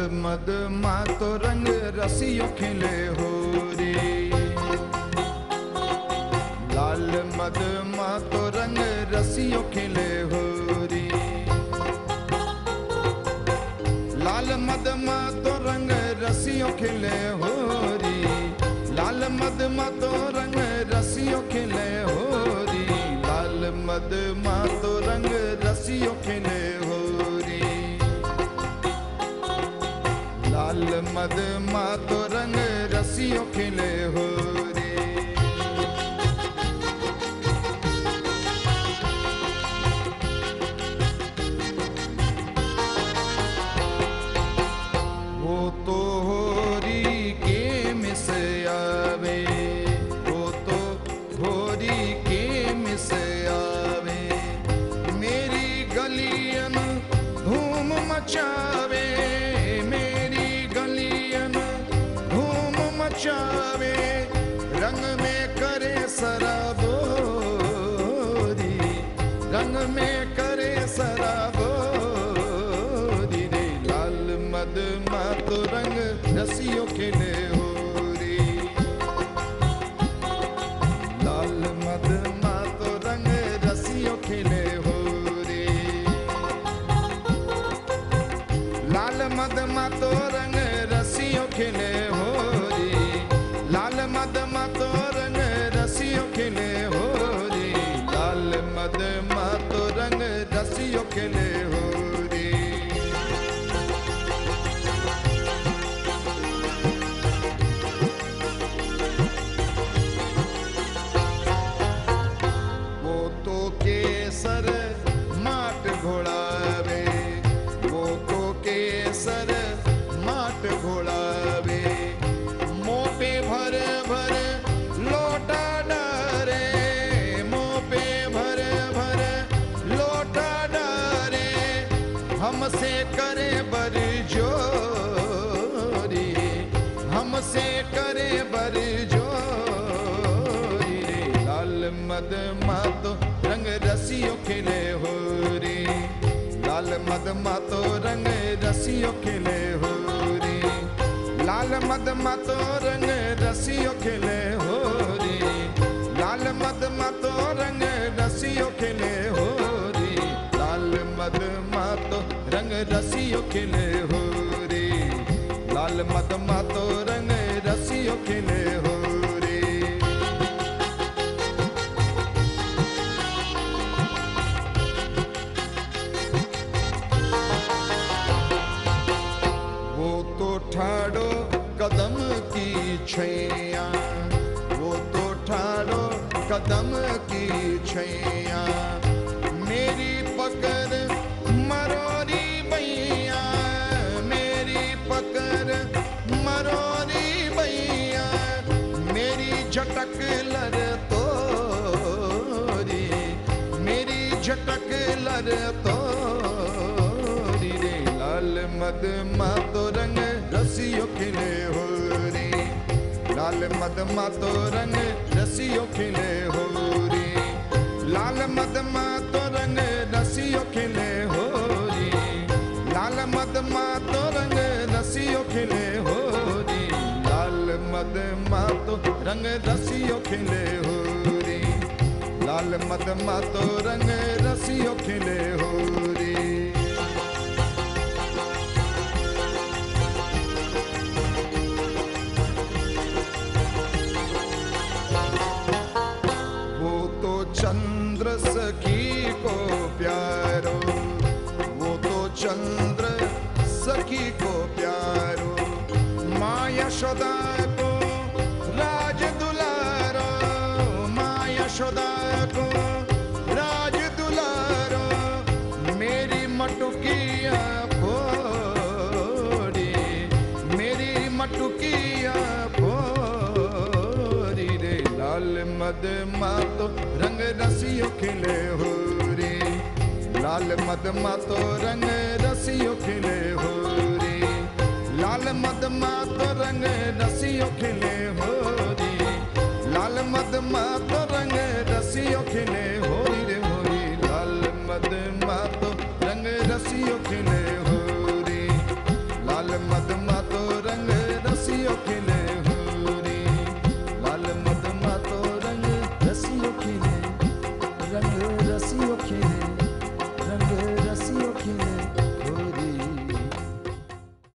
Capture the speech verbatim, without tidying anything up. ललमद माँ तो रंग रसियों खिले हो रे। लालमद माँ तो रंग रसियों खिले हो रे। लालमद माँ तो रंग रसियों खिले हो रे। लालमद माँ तो रंग रसियों खिले हो रे। लालमद माँ तो रंग रसियों खिले हो रे। लालमद माँ तो रंग रसियों खिले हो रे। वो तो होरी के मिस आवे, वो तो होरी के मिस आवे, मेरी गलियन धूम मचावे, रंग में करे सराबोरी, रंग में करे सराबोरी रे। लालमद माँ तो रंग रसियों खिले हो रे। लालमद माँ तो रंग रसियों खिले हो रे। लालमद माँ तो रंग रसियों खिले हो रे। लालमद माँ तो रंग रसियों खिले हो रे। लालमद माँ तो रंग रसियों खिले हो रे। वो तो केसर माट घोड़ावे, वो तो केसर माट घोड़ावे, हमसे करे बरजोरी, हमसे करे बरजोरी रे। लालमद माँ तो रंग रसियों खिले हो रे। लालमद माँ तो रंग रसियों खिले हो रे। लालमद माँ तो रंग रसियों खिले हो रे। लालमद माँ तो रंग रसियों खिले हो रे। लालमद माँ तो रंग रसियों खिले हो रे। लालमद माँ तो रंग रसियों खिले हो रे। वो तो ठाड़ो कदम की छैया, वो तो ठाड़ो कदम की छैया, मेरी पकड़ मरोरी भैया, मेरी पकड़ मरोरी भैया, मेरी झटक लर तोरी, मेरी झटक लर तोरी रे। लालमद माँ तो रंग रसियों खिले हो रे। लालमद माँ तो रंग रसियों खिले हो रे। लालमद माँ तो रंग रसियों खिले हो रे। लालमद माँ तो रंग रसियों खिले हो रे। लालमद माँ तो रंग रसियों खिले हो रे। लालमद माँ तो रंग रसियों खिले हो रे। वो तो चंद्र सखी को प्यारो, वो तो चंद्र सखी को प्यारो, माँ यशोदा को राज दुलारो, माँ यशोदा को राज दुलारो, मेरी मटुकिया फोरी, मेरी मटुकिया फोरी रे। लालमद माँ तो रंग रसियों खिले हो रे। लालमद माँ तो रंग रसियों खिले हो रे। लालमद माँ तो रंग रसियों खिले हो रे। लालमद माँ तो रंग रसियों खिले हो रे। लालमद माँ तो रंग रसियों खिले हो रे। लालमद रंग रसियों खिले, रंग रसियों खिले गोरी।